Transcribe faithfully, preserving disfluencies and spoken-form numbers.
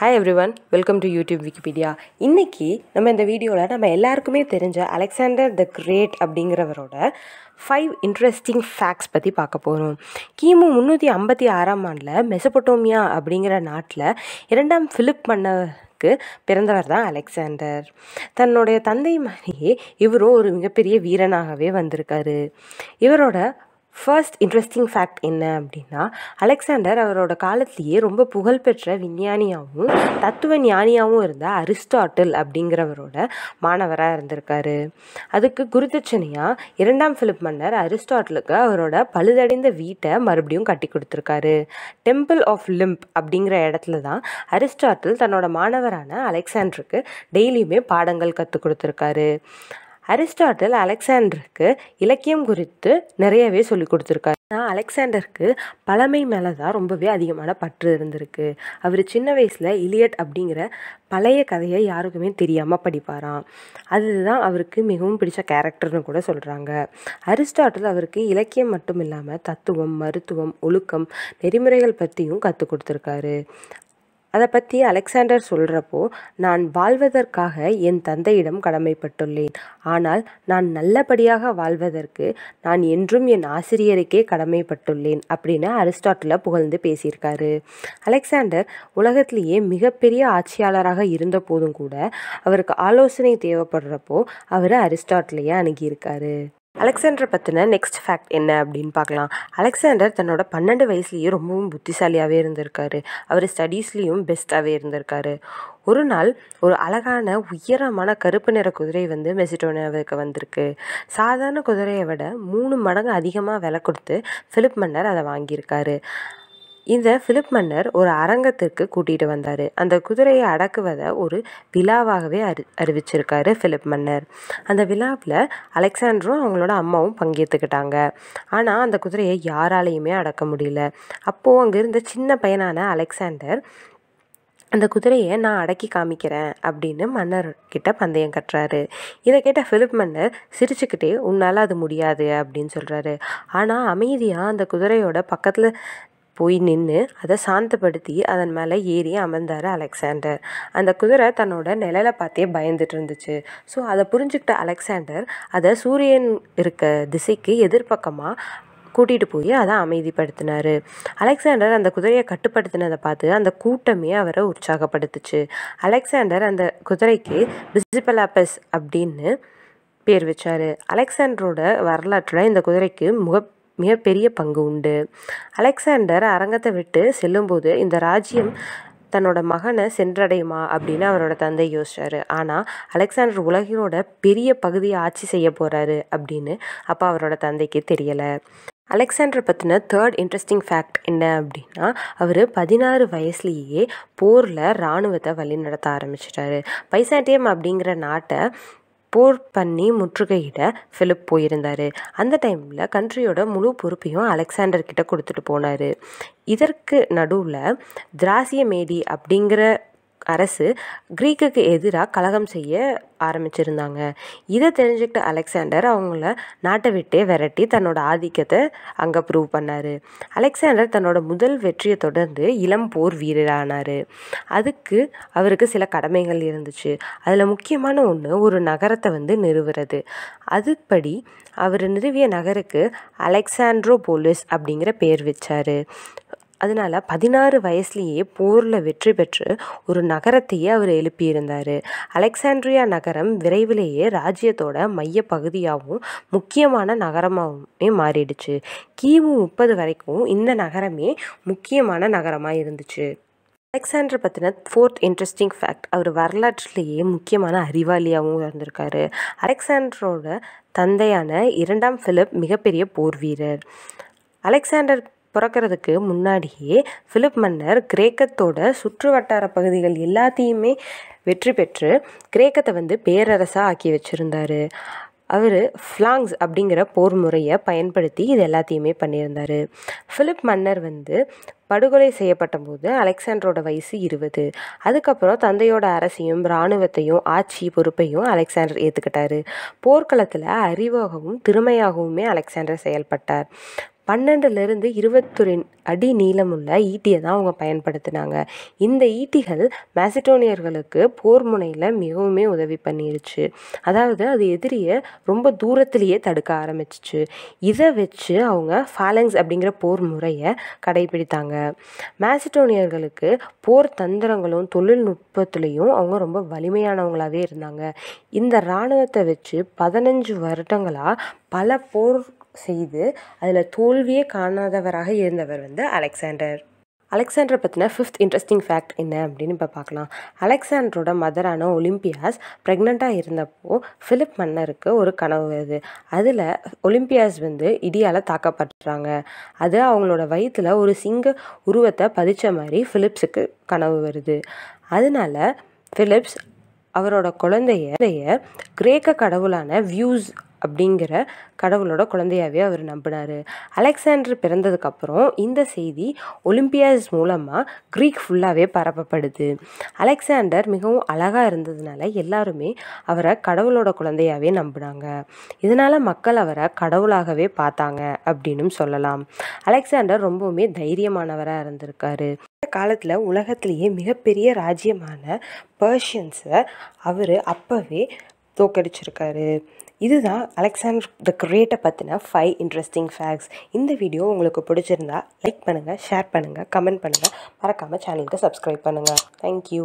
Hi everyone, welcome to YouTube Wikipedia. இன்னைக்கு நம்ம இந்த வீடியோவில் நம்ம எல்லாருக்குமே தெரிஞ்ச அலெக்சாண்டர் த கிரேட் அப்படிங்கிறவரோட ஃபைவ் இன்ட்ரெஸ்டிங் ஃபேக்ட்ஸ் பற்றி பார்க்க போகிறோம். கிமு முந்நூற்றி ஐம்பத்தி ஆறாம் ஆண்டில் மெசபடோமியா அப்படிங்கிற நாட்டில் இரண்டாம் ஃபிலிப் மன்னருக்கு பிறந்தவர் தான் அலெக்சாண்டர். தன்னுடைய தந்தை மாதிரியே இவரும் ஒரு மிகப்பெரிய வீரனாகவே வந்திருக்காரு. இவரோட ஃபர்ஸ்ட் இன்ட்ரெஸ்டிங் ஃபேக்ட் என்ன அப்படின்னா, அலெக்சாண்டர் அவரோட காலத்திலேயே ரொம்ப புகழ்பெற்ற விஞ்ஞானியாகவும் தத்துவ ஞானியாகவும் இருந்த அரிஸ்டாட்டில் அப்படிங்கிறவரோட மாணவராக இருந்திருக்காரு. அதுக்கு குருதட்சணையாக இரண்டாம் ஃபிலிப் மன்னர் அரிஸ்டாட்டிலுக்கு அவரோட பழுதடைந்த வீட்டை மறுபடியும் கட்டி கொடுத்துருக்காரு. டெம்பிள் ஆஃப் லிம்ப் அப்படிங்கிற இடத்துல தான் அரிஸ்டாட்டில் தன்னோட மாணவரான அலெக்சாண்டருக்கு டெய்லியுமே பாடங்கள் கற்றுக் கொடுத்துருக்காரு. அரிஸ்டாட்டில் அலெக்சாண்டருக்கு இலக்கியம் குறித்து நிறையவே சொல்லி கொடுத்துருக்காரு. ஆனால் அலெக்சாண்டருக்கு பழமை மேலே தான் ரொம்பவே அதிகமான பற்று இருந்திருக்கு. அவர் சின்ன வயசில் இலியட் அப்படிங்கிற பழைய கதையை யாருக்குமே தெரியாமல் படிப்பாராம். அதுதான் அவருக்கு மிகவும் பிடிச்ச கேரக்டர்னு கூட சொல்கிறாங்க. அரிஸ்டாட்டில் அவருக்கு இலக்கியம் மட்டும் இல்லாமல் தத்துவம், மருத்துவம், ஒழுக்கம், நெறிமுறைகள் பற்றியும் கற்றுக் கொடுத்துருக்காரு. அதை பற்றி அலெக்சாண்டர் சொல்கிறப்போ, நான் வாழ்வதற்காக என் தந்தையிடம் கடமைப்பட்டுள்ளேன். ஆனால் நான் நல்லபடியாக வாழ்வதற்கு நான் என்றும் என் ஆசிரியருக்கே கடமைப்பட்டுள்ளேன் அப்படின்னு அரிஸ்டாட்டிலை புகழ்ந்து பேசியிருக்காரு. அலெக்சாண்டர் உலகத்திலேயே மிகப்பெரிய ஆட்சியாளராக இருந்த போதும் கூட அவருக்கு ஆலோசனை தேவைப்படுறப்போ அவர் அரிஸ்டாட்டிலையே அணுகியிருக்காரு. அலெக்சாண்டரை பற்றின நெக்ஸ்ட் ஃபேக்ட் என்ன அப்படின்னு பார்க்கலாம். அலெக்சாண்டர் தன்னோட பன்னெண்டு வயசுலேயே ரொம்பவும் புத்திசாலியாகவே இருந்திருக்காரு. அவர் ஸ்டடீஸ்லேயும் பெஸ்ட்டாகவே இருந்திருக்காரு. ஒரு நாள் ஒரு அழகான உயரமான கருப்பு நிற குதிரை வந்து மெசடோனியாவுக்கு வந்திருக்கு. சாதாரண குதிரையை விட மூணு மடங்கு அதிகமாக விலை கொடுத்து ஃபிலிப் மன்னர் அதை வாங்கியிருக்காரு. இந்த ஃபிலிப் மன்னர் ஒரு அரங்கத்திற்கு கூட்டிகிட்டு வந்தார். அந்த குதிரையை அடக்குவதை ஒரு விழாவாகவே அறி அறிவிச்சிருக்காரு ஃபிலிப் மன்னர். அந்த விழாவில் அலெக்சாண்டரும் அவங்களோட அம்மாவும் பங்கேற்றுக்கிட்டாங்க. ஆனால் அந்த குதிரையை யாராலையுமே அடக்க முடியல. அப்போது அங்கே இருந்த சின்ன பையனான அலெக்சாண்டர் அந்த குதிரையை நான் அடக்கி காமிக்கிறேன் அப்படின்னு மன்னர்கிட்ட பந்தயம் கட்டுறாரு. இதை கேட்ட ஃபிலிப் மன்னர் சிரிச்சுக்கிட்டே உன்னால் அது முடியாது அப்படின்னு சொல்கிறாரு. ஆனால் அமைதியாக அந்த குதிரையோட பக்கத்தில் போய் நின்று அதை சாந்தப்படுத்தி அதன் மேலே ஏறி அமர்ந்தார் அலெக்சாண்டர். அந்த குதிரை தன்னோட நிழலை பார்த்தே பயந்துட்டு இருந்துச்சு. ஸோ அதை புரிஞ்சுக்கிட்ட அலெக்சாண்டர் அதை சூரியன் இருக்க திசைக்கு எதிர்பக்கமாக கூட்டிகிட்டு போய் அதை அமைதிப்படுத்தினார். அலெக்சாண்டர் அந்த குதிரையை கட்டுப்படுத்தினதை பார்த்து அந்த கூட்டமே அவரை உற்சாகப்படுத்துச்சு. அலெக்சாண்டர் அந்த குதிரைக்கு பிசிபலாபஸ் அப்படின்னு பேர் வச்சார். அலெக்சாண்டரோட வரலாற்றில் இந்த குதிரைக்கு முக மிகப்பெரிய பங்கு உண்டு. அலெக்சாண்டர் அரங்கத்தை விட்டு செல்லும்போது இந்த ராஜ்யம் தன்னோட மகனை சென்றடையுமா அப்படின்னு அவரோட தந்தை யோசிச்சாரு. ஆனால் அலெக்சாண்டர் உலகினோட பெரிய பகுதியை ஆட்சி செய்ய போகிறாரு அப்படின்னு அப்போ அவரோட தந்தைக்கு தெரியலை. அலெக்சாண்டர் பற்றின தேர்ட் இன்ட்ரெஸ்டிங் ஃபேக்ட் என்ன அப்படின்னா, அவர் பதினாறு வயசுலேயே போரில் இராணுவத்தை வழி நடத்த ஆரம்பிச்சிட்டாரு. பைசாண்டியம் அப்படிங்கிற நாட்டை போர் பண்ணி முற்றுகையிட ஃபிலிப் போயிருந்தார். அந்த டைமில் கண்ட்ரியோட முழு பொறுப்பையும் அலெக்சாண்டர்கிட்ட கொடுத்துட்டு போனார். இதற்கு நடுவில் திராசியமேடி அப்படிங்கிற அரசு கிரீக்குக்கு எதிராக கலகம் செய்ய ஆரம்பிச்சிருந்தாங்க. இதை தெரிஞ்சுக்கிட்ட அலெக்சாண்டர் அவங்கள நாட்டை விட்டே விரட்டி தன்னோட ஆதிக்கத்தை அங்கே ப்ரூவ் பண்ணார். அலெக்சாண்டர் தன்னோட முதல் வெற்றியை தொடர்ந்து இளம் போர் வீரரானார். அதுக்கு அவருக்கு சில கடமைகள் இருந்துச்சு. அதில் முக்கியமான ஒன்று ஒரு நகரத்தை வந்து நிறுவுறது. அதுபடி அவர் நிறுவிய நகருக்கு அலெக்சாண்ட்ரோபோலிஸ் அப்படிங்கிற பேர் வச்சார். அதனால் பதினாறு வயசுலேயே போரில் வெற்றி பெற்று ஒரு நகரத்தையே அவர் எழுப்பியிருந்தார். அலெக்சாண்ட்ரியா நகரம் விரைவிலேயே ராஜ்யத்தோட மைய பகுதியாகவும் முக்கியமான நகரமாகவுமே மாறிடுச்சு. கிமு முப்பது வரைக்கும் இந்த நகரமே முக்கியமான நகரமாக இருந்துச்சு. அலெக்சாண்டர் பற்றின ஃபோர்த் இன்ட்ரெஸ்டிங் ஃபேக்ட், அவர் வரலாற்றிலேயே முக்கியமான அறிவாளியாகவும் இருந்திருக்காரு. அலெக்சாண்டரோட தந்தையான இரண்டாம் ஃபிலிப் மிகப்பெரிய போர் வீரர். அலெக்சாண்டர் பிறக்கிறதுக்கு முன்னாடியே ஃபிலிப் மன்னர் கிரேக்கத்தோட சுற்று வட்டார பகுதிகள் எல்லாத்தையுமே வெற்றி பெற்று கிரேக்கத்தை வந்து பேரரசாக ஆக்கி வச்சுருந்தார். அவர் ஃப்ளாங்ஸ் அப்படிங்கிற போர் முறையை பயன்படுத்தி இது எல்லாத்தையுமே பண்ணியிருந்தார். ஃபிலிப் மன்னர் வந்து படுகொலை செய்யப்பட்ட போது அலெக்சாண்டரோட வயசு இருபது. அதுக்கப்புறம் தந்தையோட அரசையும் இராணுவத்தையும் ஆட்சி பொறுப்பையும் அலெக்சாண்டர் ஏற்றுக்கிட்டார். போர்க்களத்தில் அறிவாகவும் திறமையாகவுமே அலெக்சாண்டர் செயல்பட்டார். பன்னெண்டுலேருந்து இருபத்தொரு அடி நீளமுள்ள ஈட்டியை தான் அவங்க பயன்படுத்தினாங்க. இந்த ஈட்டிகள் மேசிடோனியர்களுக்கு போர் முனையில் மிகவும் உதவி பண்ணிருச்சு. அதாவது அது எதிரியை ரொம்ப தூரத்திலேயே தடுக்க ஆரம்பிச்சிச்சு. இதை வச்சு அவங்க ஃபாலங்ஸ் அப்படிங்கிற போர் முறையை கடைபிடித்தாங்க. மேசிடோனியர்களுக்கு போர் தந்திரங்களும் தொழில்நுட்பத்துலேயும் அவங்க ரொம்ப வலிமையானவங்களாகவே இருந்தாங்க. இந்த இராணுவத்தை வச்சு பதினஞ்சு வருடங்களாக பல போர் செய்து அதில் தோல்வியே காணாதவராக இருந்தவர் வந்து அலெக்சாண்டர். அலெக்சாண்டரை பற்றின ஃபிஃப்த் இன்ட்ரெஸ்டிங் ஃபேக்ட் என்ன அப்படின்னு இப்போ பார்க்கலாம். அலெக்சாண்டரோட மதரான ஒலிம்பியாஸ் ப்ரெக்னெண்ட்டாக இருந்தப்போ ஃபிலிப் மன்னருக்கு ஒரு கனவு வருது. அதில் ஒலிம்பியாஸ் வந்து இடியால் தாக்கப்படுறாங்க. அது அவங்களோட வயிற்றில் ஒரு சிங்க உருவத்தை பதித்த மாதிரி ஃபிலிப்ஸுக்கு கனவு வருது. அதனால ஃபிலிப்ஸ் அவரோட குழந்தைய கிரேக்க கடவுளான வியூஸ் அப்படிங்கிற கடவுளோட குழந்தையாகவே அவர் நம்பினார். அலெக்சாண்டர் பிறந்ததுக்கப்புறம் இந்த செய்தி ஒலிம்பியாஸ் மூலமாக க்ரீக் ஃபுல்லாகவே பரப்பப்படுது. அலெக்சாண்டர் மிகவும் அழகாக இருந்ததுனால எல்லாருமே அவரை கடவுளோட குழந்தையாகவே நம்பினாங்க. இதனால் மக்கள் அவரை கடவுளாகவே பார்த்தாங்க அப்படின்னு சொல்லலாம். அலெக்சாண்டர் ரொம்பவுமே தைரியமானவராக இருந்திருக்காரு. காலத்தில் உலகத்திலேயே மிகப்பெரிய ராஜ்யமான பர்ஷியன்ஸை அவர் அப்போவே தோக்கடிச்சிருக்காரு. இதுதான் அலெக்சாண்டர் த கிரேட்டை பற்றின ஃபைவ் இன்ட்ரெஸ்டிங் ஃபேக்ட்ஸ். இந்த வீடியோ உங்களுக்கு பிடிச்சிருந்தா லைக் பண்ணுங்கள், ஷேர் பண்ணுங்கள், கமெண்ட் பண்ணுங்கள். மறக்காமல் சேனலுக்கு சப்ஸ்கிரைப் பண்ணுங்கள். தேங்க்யூ.